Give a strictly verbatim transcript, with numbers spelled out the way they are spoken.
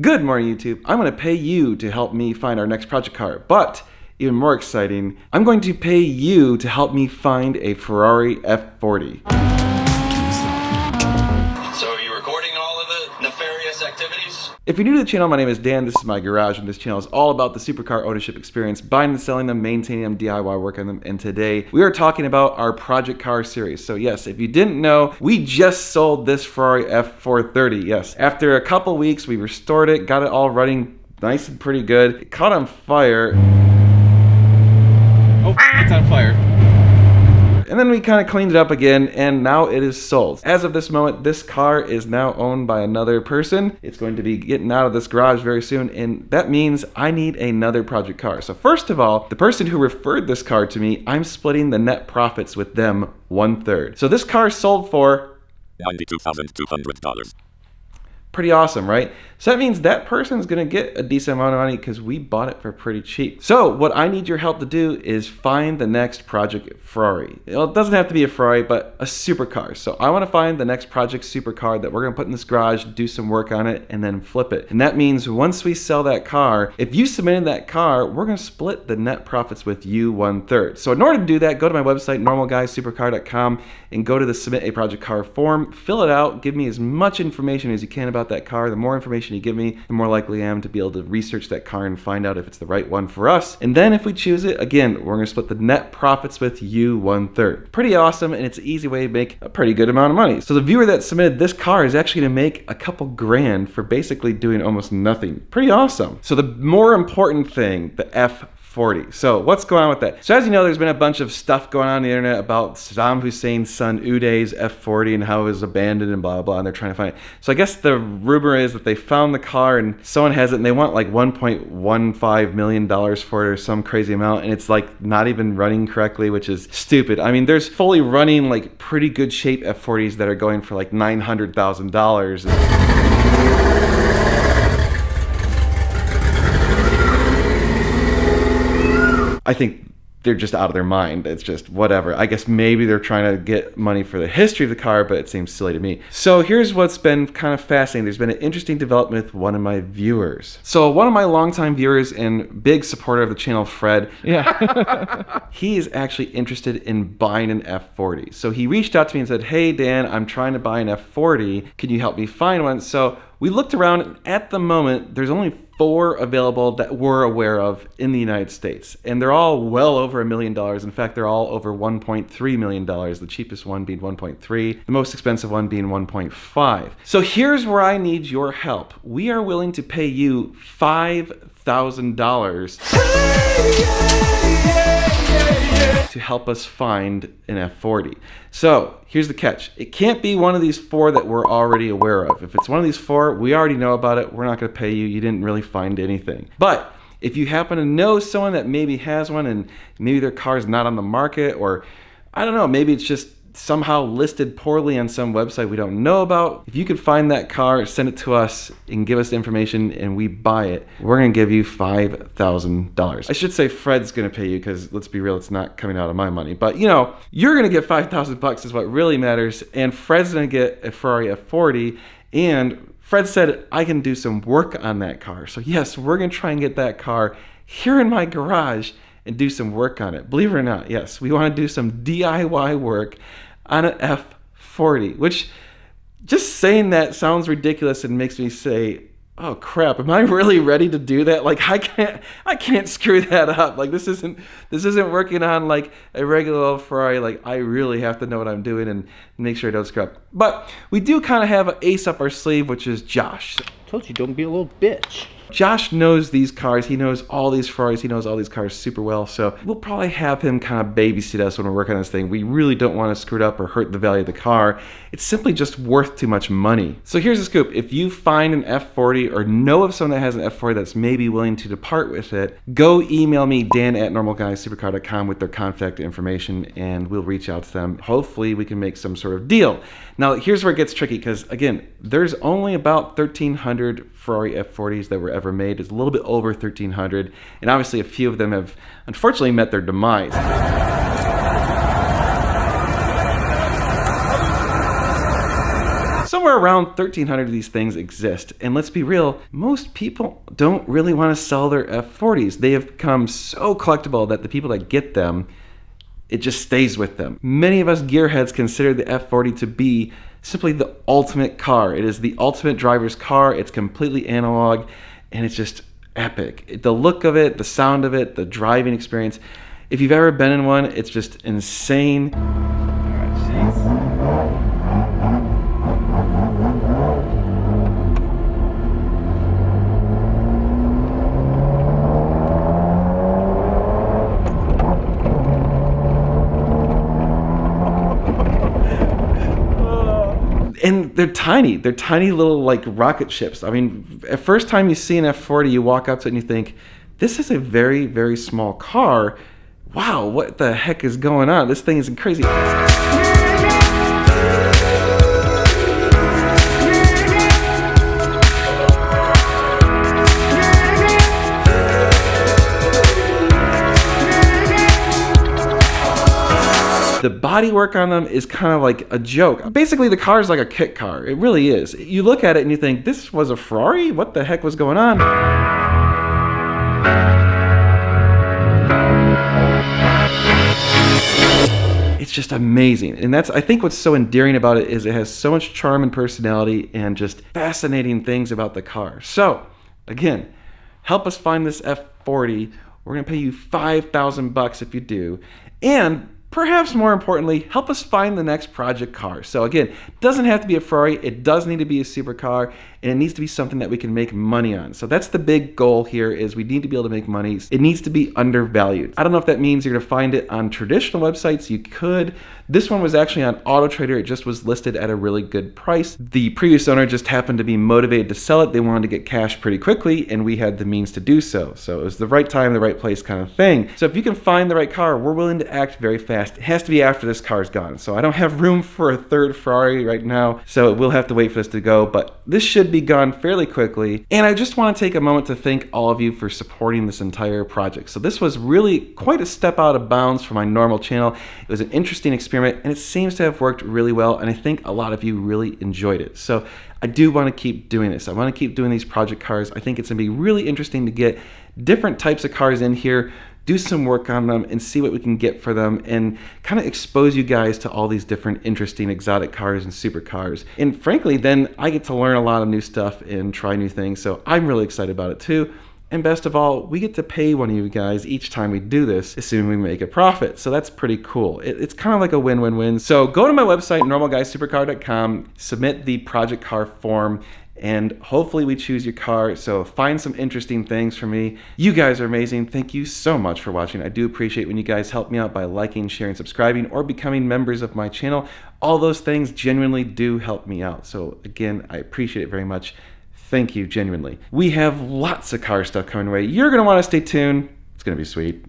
Good morning, YouTube. I'm going to pay you to help me find our next project car, but even more exciting, I'm going to pay you to help me find a Ferrari F forty. So are you recording all of the nefarious activities? If you're new to the channel, my name is Dan, this is my garage, and this channel is all about the supercar ownership experience, buying and selling them, maintaining them, D I Y work on them, and today we are talking about our project car series. So yes, if you didn't know, we just sold this Ferrari F four thirty, yes. After a couple weeks, we restored it, got it all running nice and pretty good. It caught on fire. Oh, it's on fire. And then we kind of cleaned it up again, and now it is sold. As of this moment, this car is now owned by another person. It's going to be getting out of this garage very soon, and that means I need another project car. So first of all, the person who referred this car to me, I'm splitting the net profits with them one third. So this car sold for ninety-two thousand two hundred dollars. Pretty awesome, right? So that means that person's gonna get a decent amount of money because we bought it for pretty cheap. So what I need your help to do is find the next project Ferrari. It doesn't have to be a Ferrari, but a supercar. So I wanna find the next project supercar that we're gonna put in this garage, do some work on it, and then flip it. And that means once we sell that car, if you submitted that car, we're gonna split the net profits with you one third. So in order to do that, go to my website, normal guy supercar dot com, and go to the submit a project car form, fill it out, give me as much information as you can about that car. The more information you give me, the more likely I am to be able to research that car and find out if it's the right one for us. And then if we choose it, again, we're gonna split the net profits with you one third. Pretty awesome, and it's an easy way to make a pretty good amount of money. So the viewer that submitted this car is actually gonna make a couple grand for basically doing almost nothing. Pretty awesome. So the more important thing, the F forty. So what's going on with that? So as you know, there's been a bunch of stuff going on, on the internet about Saddam Hussein's son Uday's F forty and how it was abandoned and blah, blah, and they're trying to find it. So I guess the rumor is that they found the car and someone has it and they want like one point one five million dollars for it or some crazy amount, and it's like not even running correctly, which is stupid. I mean, there's fully running like pretty good shape F forties that are going for like nine hundred thousand dollars. I think they're just out of their mind. It's just whatever. I guess maybe they're trying to get money for the history of the car, but it seems silly to me. So here's what's been kind of fascinating. There's been an interesting development with one of my viewers. So one of my longtime viewers and big supporter of the channel, Fred, yeah. He is actually interested in buying an F forty. So he reached out to me and said, hey Dan, I'm trying to buy an F forty. Can you help me find one? So we looked around, and at the moment, there's only four available that we're aware of in the United States. And they're all well over a million dollars. In fact, they're all over one point three million dollars, the cheapest one being one point three, the most expensive one being one point five. So here's where I need your help. We are willing to pay you five thousand dollars hey, yeah, yeah, yeah, yeah. to help us find an F forty. So here's the catch. It can't be one of these four that we're already aware of. If it's one of these four, we already know about it. We're not gonna pay you. You didn't really find anything. But if you happen to know someone that maybe has one and maybe their car's not on the market, or I don't know, maybe it's just somehow listed poorly on some website we don't know about, if you could find that car, send it to us and give us the information and we buy it, we're gonna give you five thousand dollars. I should say Fred's gonna pay you, because let's be real, it's not coming out of my money, but you know, you're gonna get five thousand bucks is what really matters, and Fred's gonna get a Ferrari F forty, and Fred said I can do some work on that car. So yes, we're gonna try and get that car here in my garage and do some work on it. Believe it or not, yes, we wanna do some D I Y work on an F forty, which just saying that sounds ridiculous and makes me say, oh crap, am I really ready to do that? Like I can't, I can't screw that up. Like this isn't, this isn't working on like a regular old Ferrari. Like I really have to know what I'm doing and make sure I don't screw up. But we do kind of have an ace up our sleeve, which is Josh. Told you, don't be a little bitch. Josh knows these cars, he knows all these Ferraris, he knows all these cars super well, so we'll probably have him kind of babysit us when we're working on this thing. We really don't want to screw it up or hurt the value of the car. It's simply just worth too much money. So here's the scoop. If you find an F forty or know of someone that has an F forty that's maybe willing to depart with it, go email me, Dan at normal guy supercar dot com, with their contact information, and we'll reach out to them. Hopefully we can make some sort of deal. Now here's where it gets tricky, because again, there's only about thirteen hundred Ferrari F forties that were ever made. It's a little bit over thirteen hundred, and obviously a few of them have unfortunately met their demise. Somewhere around thirteen hundred of these things exist. And let's be real, most people don't really want to sell their F forties. They have become so collectible that the people that get them, it just stays with them. Many of us gearheads consider the F forty to be simply the ultimate car. It is the ultimate driver's car. It's completely analog, and it's just epic. The look of it, the sound of it, the driving experience. If you've ever been in one, it's just insane. All right, geez. And they're tiny. They're tiny little like rocket ships. I mean, the first time you see an F forty, you walk up to it and you think, this is a very, very small car. Wow, what the heck is going on? This thing is crazy. The bodywork on them is kind of like a joke. Basically, the car is like a kit car. It really is. You look at it and you think, this was a Ferrari? What the heck was going on? It's just amazing. And that's, I think, what's so endearing about it is it has so much charm and personality and just fascinating things about the car. So, again, help us find this F forty. We're gonna pay you five thousand bucks if you do. And perhaps more importantly, help us find the next project car. So again, it doesn't have to be a Ferrari, it does need to be a supercar, and it needs to be something that we can make money on. So that's the big goal here, is we need to be able to make money. It needs to be undervalued. I don't know if that means you're gonna find it on traditional websites, you could. This one was actually on AutoTrader, it just was listed at a really good price. The previous owner just happened to be motivated to sell it, they wanted to get cash pretty quickly, and we had the means to do so. So it was the right time, the right place kind of thing. So if you can find the right car, we're willing to act very fast. It has to be after this car's gone. So I don't have room for a third Ferrari right now. So we'll have to wait for this to go, but this should be gone fairly quickly. And I just want to take a moment to thank all of you for supporting this entire project. So this was really quite a step out of bounds for my normal channel. It was an interesting experiment and it seems to have worked really well. And I think a lot of you really enjoyed it. So I do want to keep doing this. I want to keep doing these project cars. I think it's going to be really interesting to get different types of cars in here, do some work on them and see what we can get for them and kind of expose you guys to all these different interesting exotic cars and supercars. And frankly, then I get to learn a lot of new stuff and try new things. So I'm really excited about it too. And best of all, we get to pay one of you guys each time we do this, assuming we make a profit. So that's pretty cool. It, it's kind of like a win-win-win. So go to my website, normal guy supercar dot com, submit the project car form, and hopefully we choose your car. So find some interesting things for me. You guys are amazing. Thank you so much for watching. I do appreciate when you guys help me out by liking, sharing, subscribing, or becoming members of my channel. All those things genuinely do help me out. So again, I appreciate it very much. Thank you, genuinely. We have lots of car stuff coming your way. You're gonna wanna stay tuned. It's gonna be sweet.